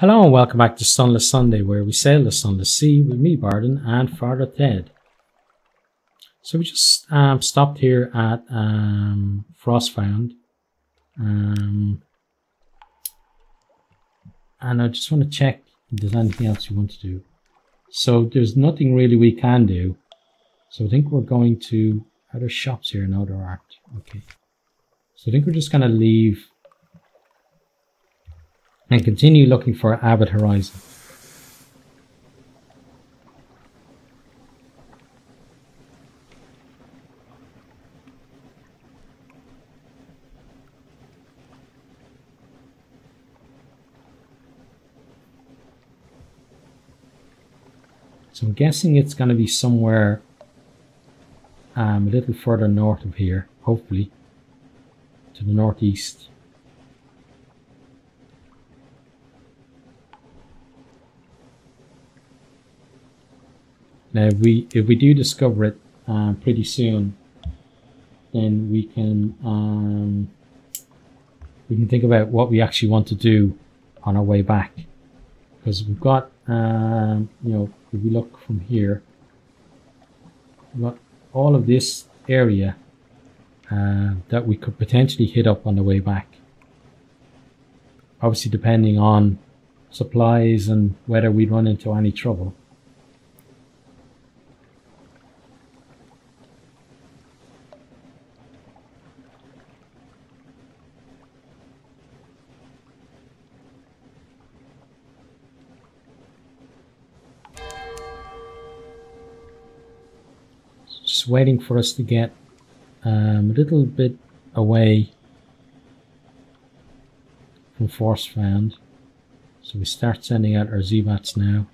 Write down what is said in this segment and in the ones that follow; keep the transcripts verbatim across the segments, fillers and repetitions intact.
Hello and welcome back to Sunless Sunday, where we sail the Sunless Sea with me, Barden, and Father Ted. So we just um, stopped here at um, FrostFound, um, and I just want to check if there's anything else we want to do. So there's nothing really we can do, so I think we're going to... Are there shops here? No, there aren't. Okay. So I think we're just going to leave and continue looking for Abbott Horizon. So I'm guessing it's going to be somewhere um, a little further north of here, hopefully, to the northeast. Now, if we, if we do discover it um, pretty soon, then we can um, we can think about what we actually want to do on our way back, because we've got um, you know, if we look from here, we've got all of this area uh, that we could potentially hit up on the way back. Obviously, depending on supplies and whether we run into any trouble. Waiting for us to get um, a little bit away from FrostFound, so we start sending out our Z BATs now.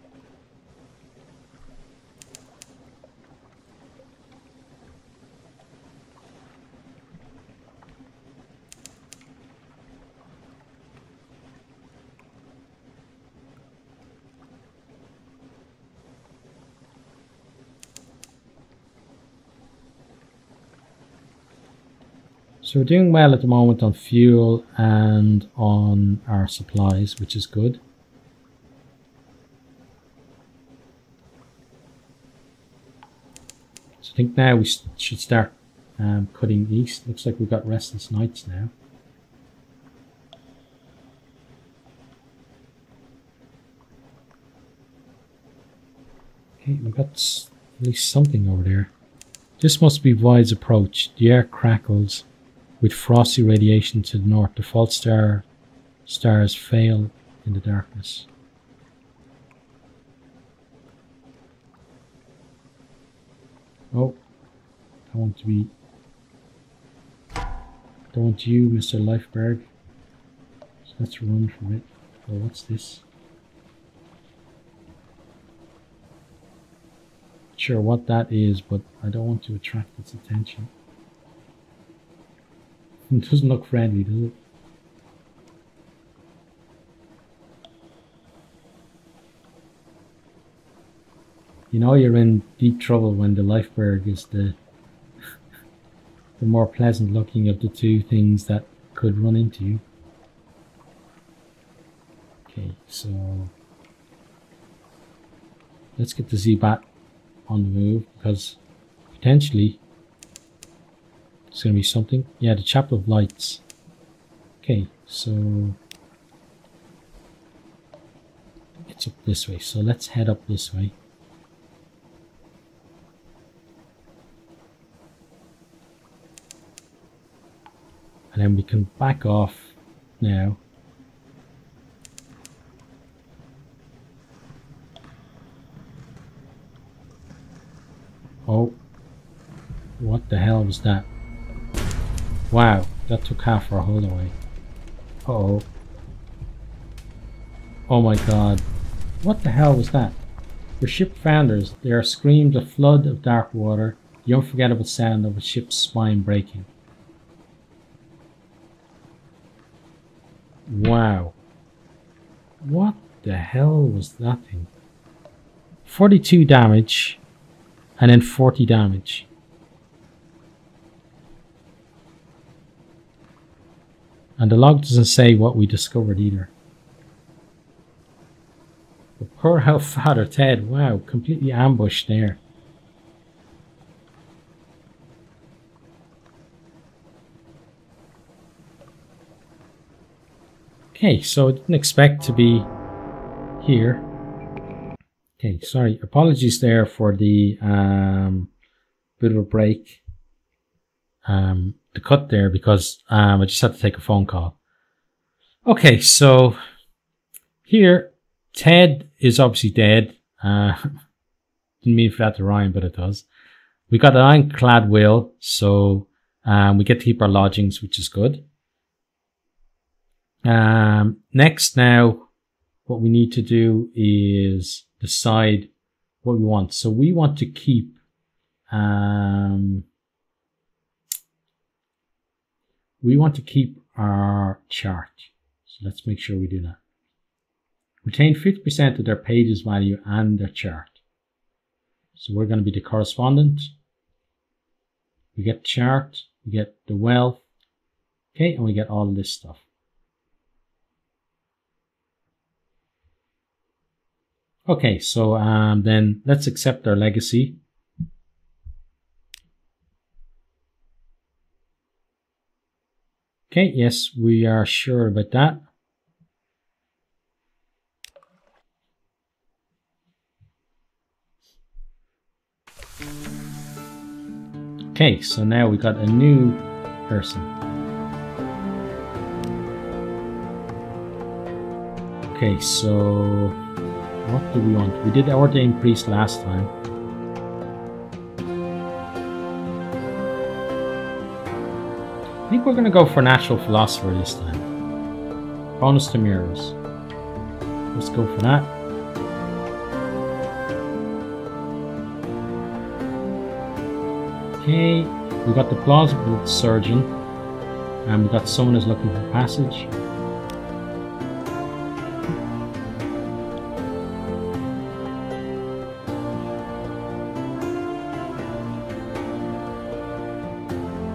So we're doing well at the moment on fuel and on our supplies, which is good. So I think now we should start um, cutting east. Looks like we've got restless nights now. Okay, we've got at least something over there. This must be Void's approach. The air crackles with frosty radiation to the north. The false star stars fail in the darkness. Oh, I want to be... Don't want you, Mister Lifeberg. So let's run from it. Oh, what's this? Not sure what that is, but I don't want to attract its attention. It doesn't look friendly, does it? You know you're in deep trouble when the Lifeberg is the the more pleasant looking of the two things that could run into you. Okay, so let's get the Z BAT on the move, because potentially it's going to be something. Yeah, the Chapel of Lights. Okay, so it's up this way. So let's head up this way. And then we can back off now. Oh, what the hell was that? Wow, that took half our hull away. Uh oh. Oh my god. What the hell was that? For ship founders, there are screams, a flood of dark water, the unforgettable sound of a ship's spine breaking. Wow. What the hell was that thing? forty-two damage, and then forty damage. And the log doesn't say what we discovered either. Poor old Father Ted, wow, completely ambushed there. Okay, so I didn't expect to be here. Okay, sorry, apologies there for the um, bit of a break, um, the cut there, because um, I just had to take a phone call. Okay, so here, Ted is obviously dead. Uh, didn't mean for that to rhyme, but it does. We got an ironclad will, so um, we get to keep our lodgings, which is good. Um, next now, what we need to do is decide what we want. So we want to keep, um, we want to keep our chart. So let's make sure we do that. Retain fifty percent of their page's value and their chart. So we're going to be the correspondent. We get chart, we get the wealth, okay, and we get all this stuff. Okay, so um, then let's accept our legacy. Okay, yes, we are sure about that. Okay, so now we got a new person. Okay, so what do we want? We did ordain priest last time. I think we're going to go for natural philosopher this time. Bonus to mirrors. Let's go for that. Okay, we got the plausible surgeon, and we got someone who's looking for passage.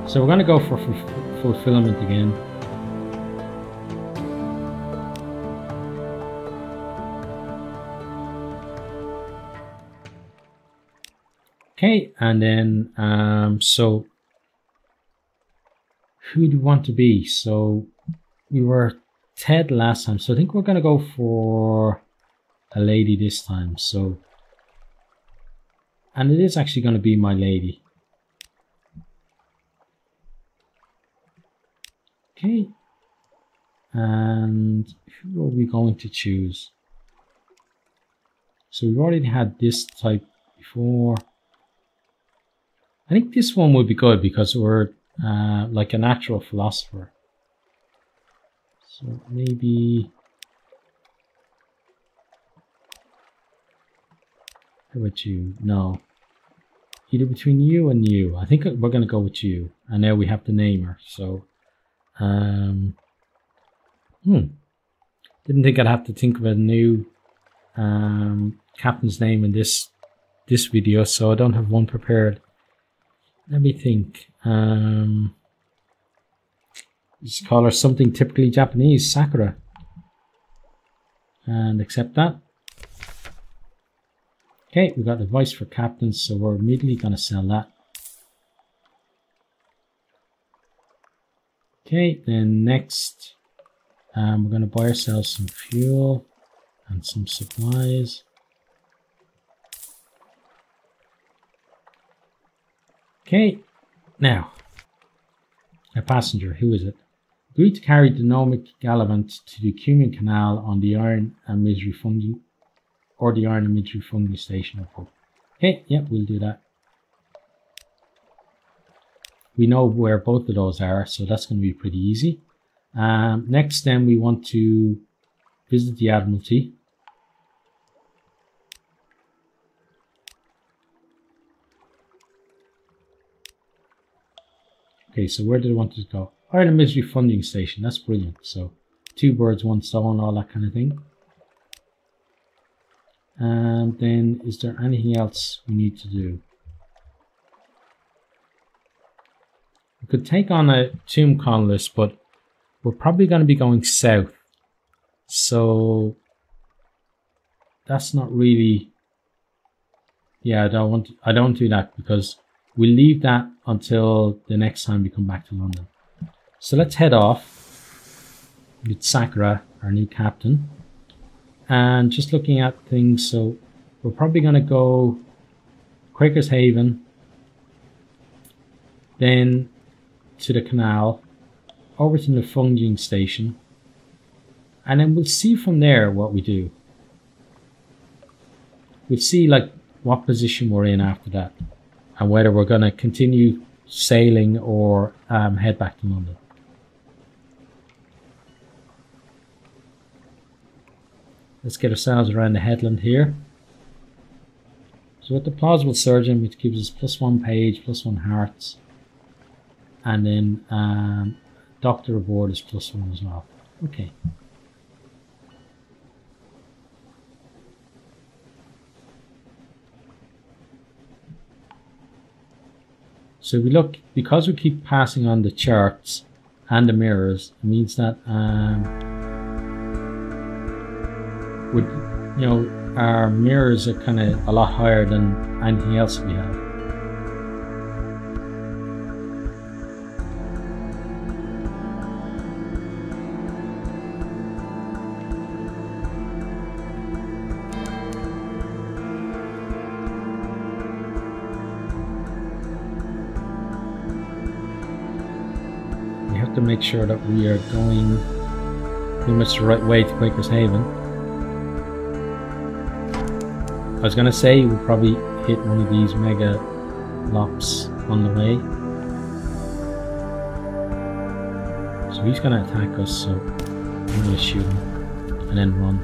So we're going to go for f fulfillment again. Okay, and then, um, so who do we want to be? So we were Ted last time, so I think we're going to go for a lady this time. So, and it is actually going to be my lady. Okay, and who are we going to choose? So we've already had this type before. I think this one would be good because we're uh, like a natural philosopher. So maybe... How about you? No. Either between you and you. I think we're going to go with you. And now we have the name her, so... Um, hmm. Didn't think I'd have to think of a new um, captain's name in this this video, so I don't have one prepared. Let me think. Um, just call her something typically Japanese, Sakura, and accept that. Okay, we got advice for captains, so we're immediately going to sell that. Okay, then next um, we're going to buy ourselves some fuel and some supplies. Okay, now a passenger, who is it? Agreed to carry the gnomic gallivant to the Cumaean Canal on the Iron and Misery Fungi or the Iron and Misery Fungi station of hope. Okay, yep, we'll do that. We know where both of those are, so that's going to be pretty easy. Um, next, then, we want to visit the Admiralty. Okay, so where do we want to go? Iron and Misery Funding Station, that's brilliant. So, two birds, one stone, all that kind of thing. And then, is there anything else we need to do? Could take on a tomb colonist, but we're probably going to be going south, so that's not really, yeah, I don't want to, I don't do that, because we'll leave that until the next time we come back to London. So let's head off with Sakura, our new captain, and just looking at things. So we're probably going to go Quaker's Haven, then to the canal, over to the Funging Station, and then we'll see from there what we do. We'll see like what position we're in after that, and whether we're going to continue sailing or um, head back to London. Let's get ourselves around the headland here. So with the plausible surgeon, which gives us plus one page, plus one hearts, and then um, doctor aboard is plus one as well. Okay. So we look, because we keep passing on the charts and the mirrors, it means that um, would you know our mirrors are kind of a lot higher than anything else we have. Make sure that we are going pretty much the right way to Quaker's Haven. I was going to say we'll probably hit one of these mega lops on the way. So he's going to attack us, so I'm going to shoot him and then run.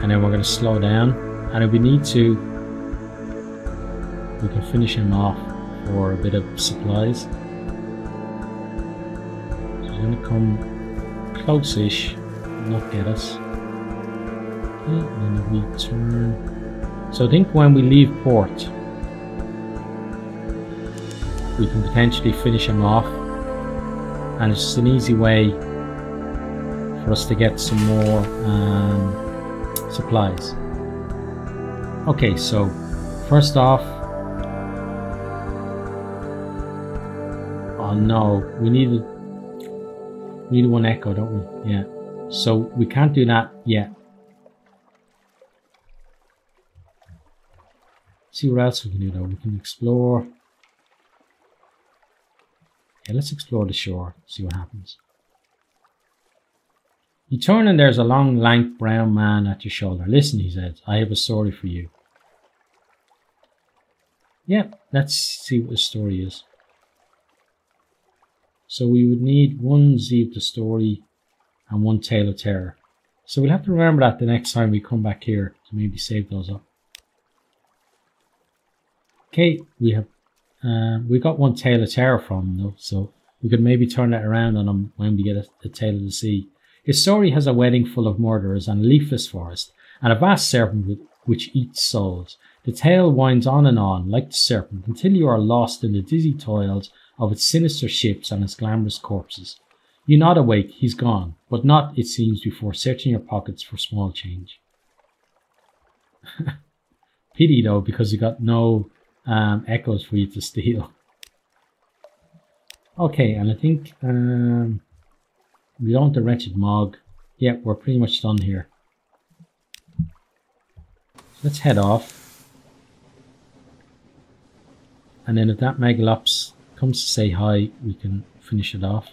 And then we're going to slow down, and if we need to, we can finish him off for a bit of supplies. So he's going to come close-ish, not get us. Okay, and then we turn. So I think when we leave port, we can potentially finish him off, and it's just an easy way for us to get some more um, supplies. Okay, so first off, oh no, we need we need one echo, don't we? Yeah. So we can't do that yet. See what else we can do though. We can explore. Yeah, let's explore the shore. See what happens. You turn and there's a long, lank, brown man at your shoulder. Listen, he says, I have a story for you. Yep, yeah, let's see what the story is. So we would need one Z of the story and one tale of terror. So we'll have to remember that the next time we come back here to maybe save those up. Okay, we have uh, we got one tale of terror from him though, so we could maybe turn that around on him when we get a, a tale of the sea. His story has a wedding full of murderers and a leafless forest, and a vast serpent which eats souls. The tale winds on and on, like the serpent, until you are lost in the dizzy toils of its sinister ships and its glamorous corpses. You nod awake, he's gone, but not, it seems, before searching your pockets for small change. Pity, though, because you got no um, echoes for you to steal. Okay, and I think... Um, we don't want the wretched Mog. Yep, yeah, we're pretty much done here. Let's head off. And then if that Megalops comes to say hi, we can finish it off.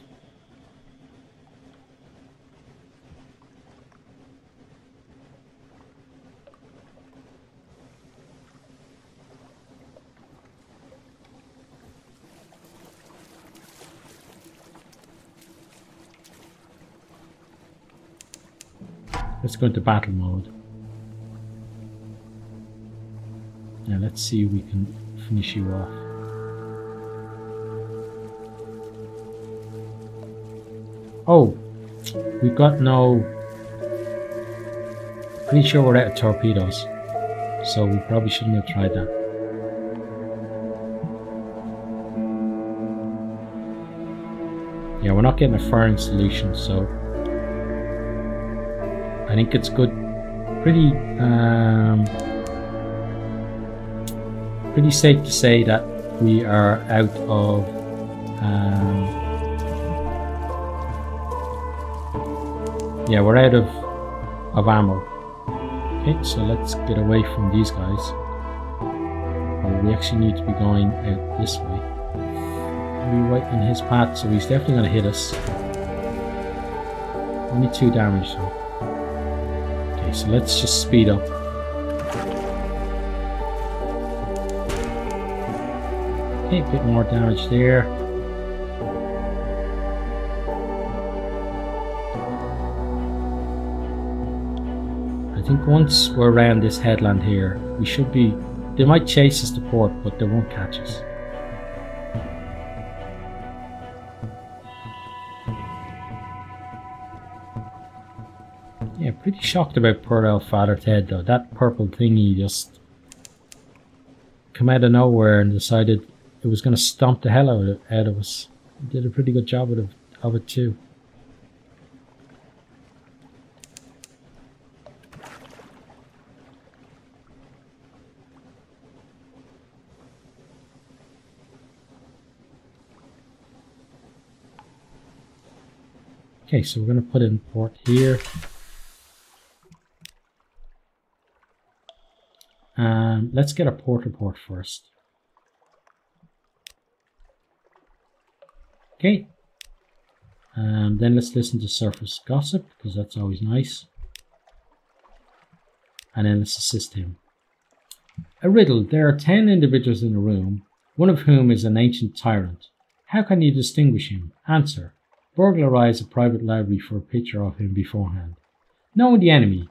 Let's go into battle mode. Now let's see if we can finish you off. Oh, we've got no... Pretty sure we're out of torpedoes. So we probably shouldn't have tried that. Yeah, we're not getting a fire installation, so I think it's good. Pretty, um, pretty safe to say that we are out of um, yeah, we're out of of ammo. Okay, so let's get away from these guys. Well, we actually need to be going out this way. We're right in his path, so he's definitely going to hit us. Only two damage though. Okay, so let's just speed up. Okay, a bit more damage there. I think once we're around this headland here, we should be... They might chase us to port, but they won't catch us. Yeah, pretty shocked about poor old Father Ted though. That purple thingy just come out of nowhere and decided it was going to stomp the hell out of, out of us. It did a pretty good job of, of it too. Okay, so we're going to put in port here. Um, let's get a port report first. Okay. Um, then let's listen to surface gossip, because that's always nice. And then let's assist him. A riddle. There are ten individuals in the room, one of whom is an ancient tyrant. How can you distinguish him? Answer. Burglarize a private library for a picture of him beforehand. Knowing the enemy.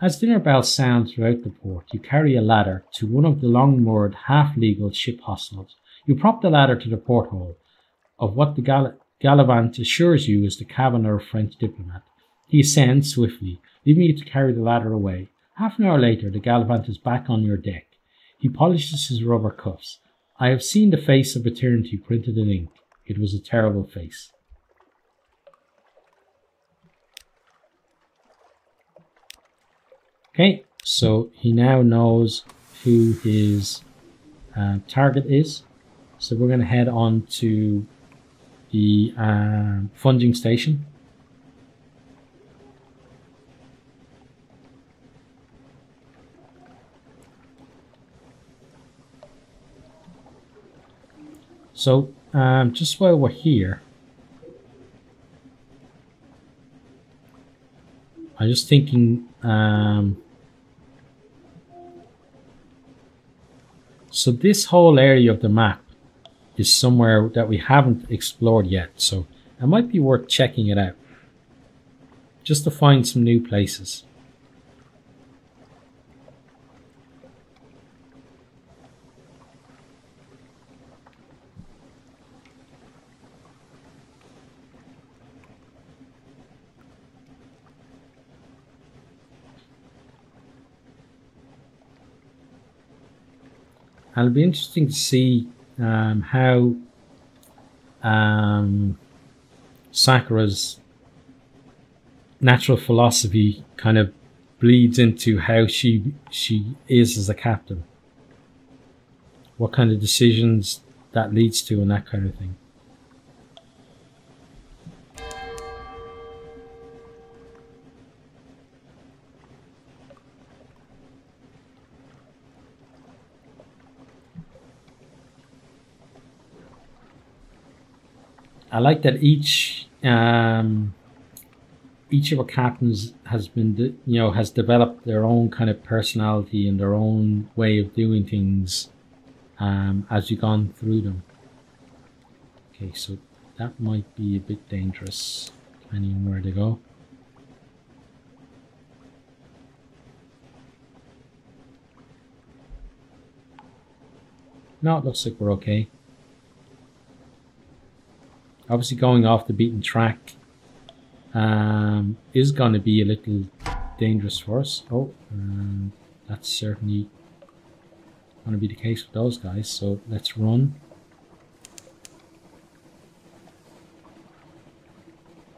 As dinner bells sound throughout the port, you carry a ladder to one of the long-moored, half-legal ship hostels. You prop the ladder to the porthole of what the gal Gallivant assures you is the cabin of a French diplomat. He ascends swiftly, leaving you to carry the ladder away. Half an hour later, the Gallivant is back on your deck. He polishes his rubber cuffs. I have seen the face of eternity printed in ink. It was a terrible face. Okay, so he now knows who his uh, target is. So we're going to head on to the uh, funding station. So um, just while we're here, I'm just thinking... Um, So this whole area of the map is somewhere that we haven't explored yet, so it might be worth checking it out, just to find some new places. And it'll be interesting to see um, how um, Sakura's natural philosophy kind of bleeds into how she she is as a captain. What kind of decisions that leads to and that kind of thing. I like that each um, each of our captains has been, you know, has developed their own kind of personality and their own way of doing things um, as you've gone through them. Okay, so that might be a bit dangerous, depending on where to go. No, it looks like we're okay. Obviously going off the beaten track um, is going to be a little dangerous for us. Oh, um, that's certainly going to be the case with those guys, so let's run.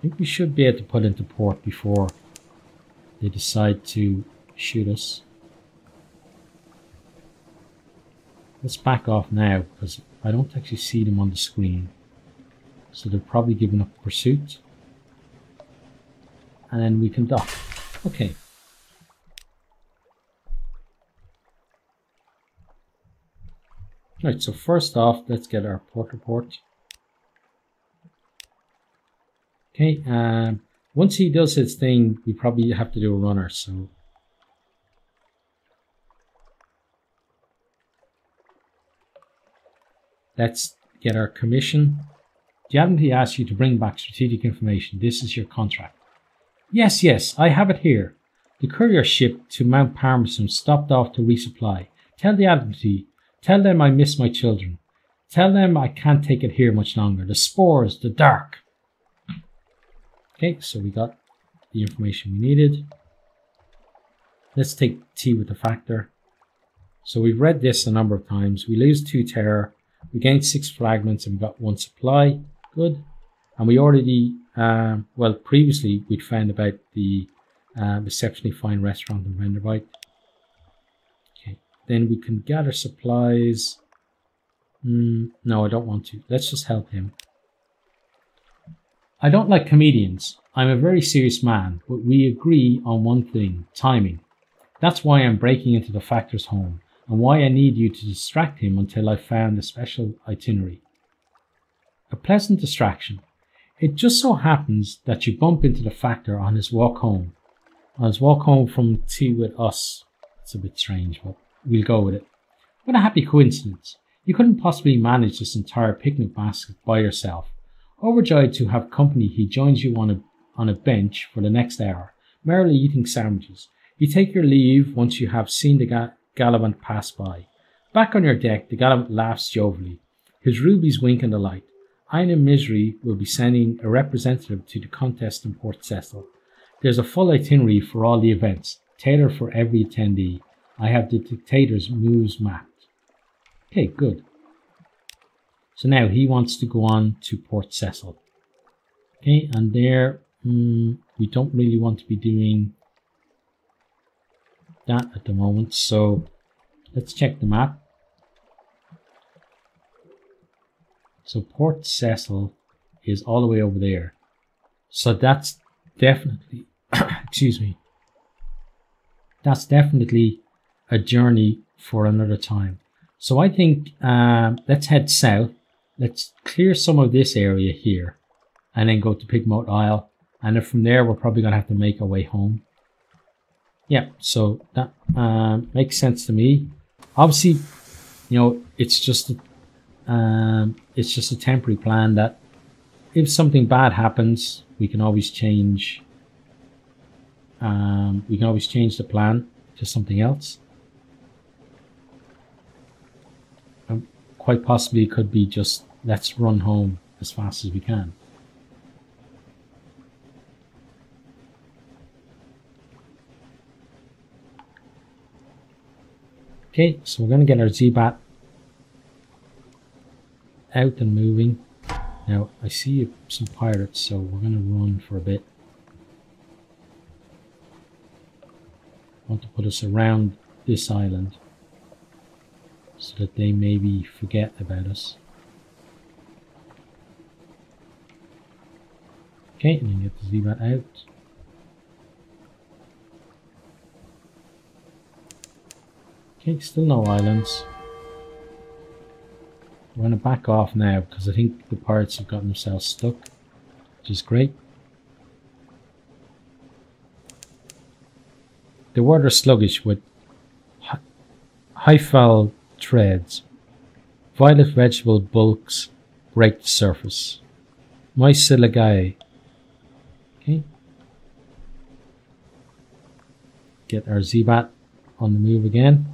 I think we should be able to put into port before they decide to shoot us. Let's back off now, because I don't actually see them on the screen. So they're probably giving up pursuit. And then we can dock. Okay. Right, so first off, let's get our port report. Okay, um, once he does his thing, we probably have to do a runner, so... Let's get our commission. The Admiralty asks you to bring back strategic information. This is your contract. Yes, yes, I have it here. The courier ship to Mount Palmerston stopped off to resupply. Tell the Admiralty, tell them I miss my children. Tell them I can't take it here much longer. The spores, the dark. Okay, so we got the information we needed. Let's take tea with the factor. So we've read this a number of times. We lose two terror. We gained six fragments and we got one supply. Good. And we already, um, well, previously we'd found about the uh, exceptionally fine restaurant in Venderbight. Okay. Then we can gather supplies. Mm, no, I don't want to. Let's just help him. I don't like comedians. I'm a very serious man, but we agree on one thing, timing. That's why I'm breaking into the factor's home, and why I need you to distract him until I found a special itinerary. A pleasant distraction. It just so happens that you bump into the factor on his walk home. On his walk home from tea with us. It's a bit strange, but we'll go with it. What a happy coincidence. You couldn't possibly manage this entire picnic basket by yourself. Overjoyed to have company, he joins you on a, on a bench for the next hour, merrily eating sandwiches. You take your leave once you have seen the guy Gallivant pass by. Back on your deck, the Gallivant laughs jovially. His rubies wink in the light. Iron and Misery will be sending a representative to the contest in Port Cecil. There's a full itinerary for all the events, tailored for every attendee. I have the dictator's moves mapped. Okay, good. So now he wants to go on to Port Cecil. Okay, and there mm, we don't really want to be doing that at the moment, so let's check the map. So Port Cecil is all the way over there, so that's definitely excuse me, that's definitely a journey for another time. So I think um, let's head south, let's clear some of this area here and then go to Pigmote Isle, and then from there we're probably gonna have to make our way home. Yeah, so that um, makes sense to me. Obviously, you know, it's just a, um, it's just a temporary plan that if something bad happens, we can always change. Um, we can always change the plan to something else. And quite possibly, it could be just let's run home as fast as we can. Okay, so we're going to get our Z BAT out and moving. Now, I see some pirates, so we're going to run for a bit. Want to put us around this island so that they maybe forget about us. Okay, and then get the Z BAT out. Okay, still no islands. We're going to back off now because I think the pirates have gotten themselves stuck, which is great. The water is sluggish with hyphal treads. Violet vegetable bulks break the surface. Myceligae. Okay. Get our Z BAT on the move again.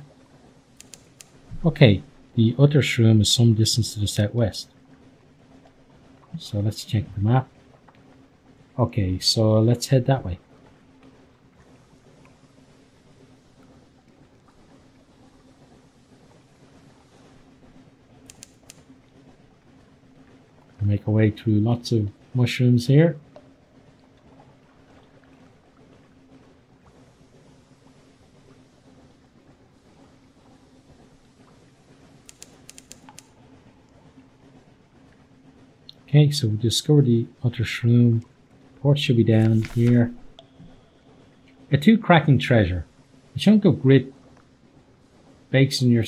Okay, the other shroom is some distance to the southwest. So let's check the map. Okay, so let's head that way. Make our way through lots of mushrooms here. Okay, so we discovered the Otter Shroom. Port should be down here. A two cracking treasure. A chunk of grit bakes in your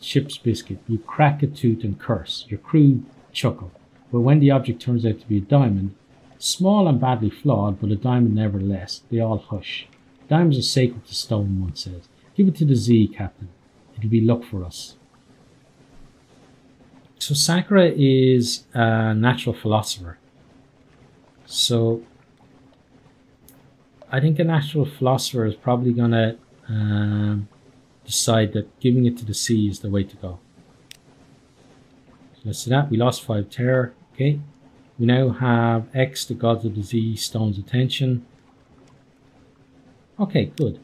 ship's biscuit. You crack a tooth and curse. Your crew chuckle. But when the object turns out to be a diamond, small and badly flawed, but a diamond nevertheless, they all hush. Diamonds are sacred to stone, one says. Give it to the Z, Captain. It'll be luck for us. So Sakura is a natural philosopher. So I think a natural philosopher is probably going to um, decide that giving it to the sea is the way to go. So let's do that. We lost five terror. Okay. We now have X, the gods of the Z, stone's attention. Okay, good.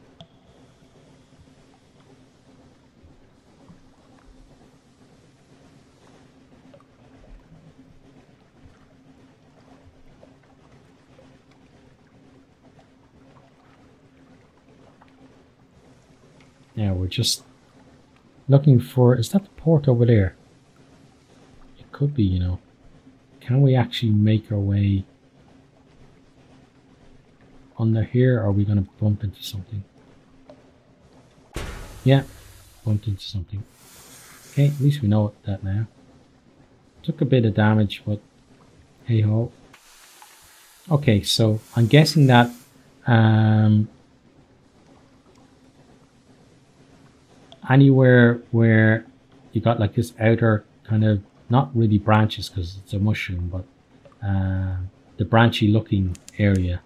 Now we're just looking for, is that the port over there? It could be, you know. Can we actually make our way under here? Or are we going to bump into something? Yeah, bumped into something. Okay, at least we know that now. Took a bit of damage, but hey ho. Okay, so I'm guessing that um, anywhere where you got like this outer kind of, not really branches because it's a mushroom, but uh, the branchy looking area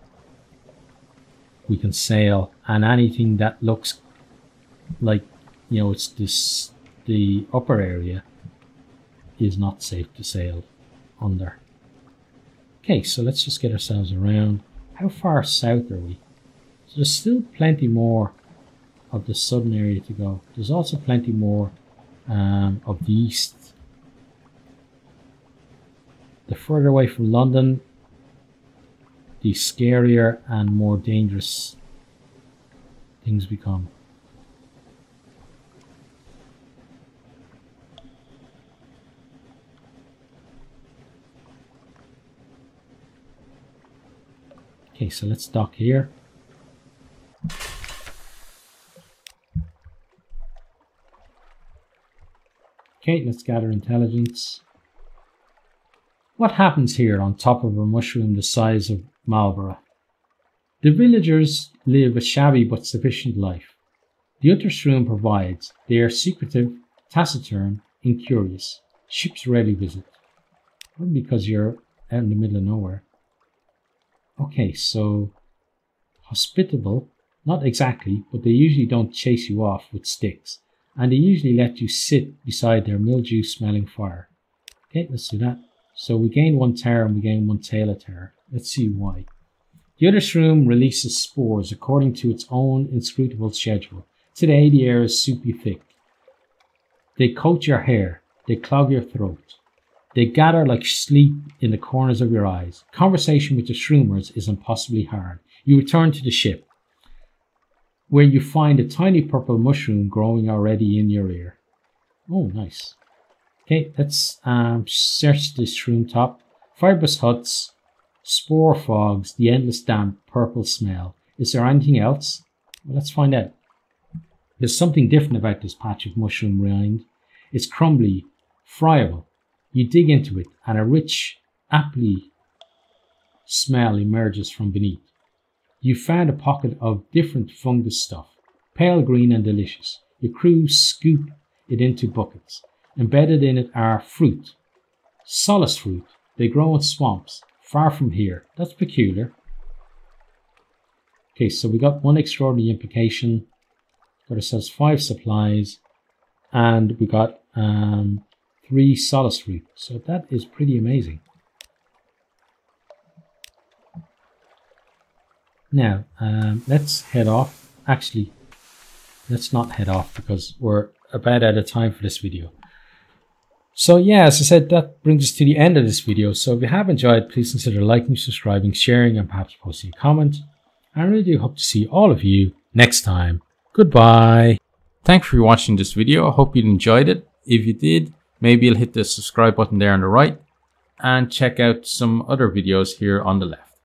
we can sail, and anything that looks like, you know, it's this, the upper area is not safe to sail under. Okay, so let's just get ourselves around. How far south are we? So there's still plenty more of the southern area to go. There's also plenty more um, of the east. The further away from London, the scarier and more dangerous things become. Okay, so let's dock here. Okay, let's gather intelligence. What happens here on top of a mushroom the size of Marlborough? The villagers live a shabby but sufficient life. The Otter Shroom provides. They are secretive, taciturn, incurious. Ships rarely visit. Probably because you're out in the middle of nowhere. Okay, so hospitable, not exactly, but they usually don't chase you off with sticks, and they usually let you sit beside their mildew-smelling fire. Okay, let's do that. So we gain one terror and we gain one tail of terror. Let's see why. The Otter Shroom releases spores according to its own inscrutable schedule. Today the air is soupy thick. They coat your hair. They clog your throat. They gather like sleep in the corners of your eyes. Conversation with the Shroomers is impossibly hard. You return to the ship, where you find a tiny purple mushroom growing already in your ear. Oh, nice. Okay, let's um, search this shroom top. Fibrous huts, spore fogs, the endless damp purple smell. Is there anything else? Well, let's find out. There's something different about this patch of mushroom rind. It's crumbly, friable. You dig into it and a rich, appley smell emerges from beneath. You found a pocket of different fungus stuff, pale green and delicious. Your crew scoop it into buckets. Embedded in it are fruit. Solace fruit. They grow in swamps, far from here. That's peculiar. Okay, so we got one extraordinary implication. Got ourselves five supplies. And we got um, three solace fruit. So that is pretty amazing. Now, um, let's head off. Actually, let's not head off because we're about out of time for this video. So yeah, as I said, that brings us to the end of this video. So if you have enjoyed, please consider liking, subscribing, sharing, and perhaps posting a comment. I really do hope to see all of you next time. Goodbye. Thanks for watching this video. I hope you enjoyed it. If you did, maybe you'll hit the subscribe button there on the right. and check out some other videos here on the left.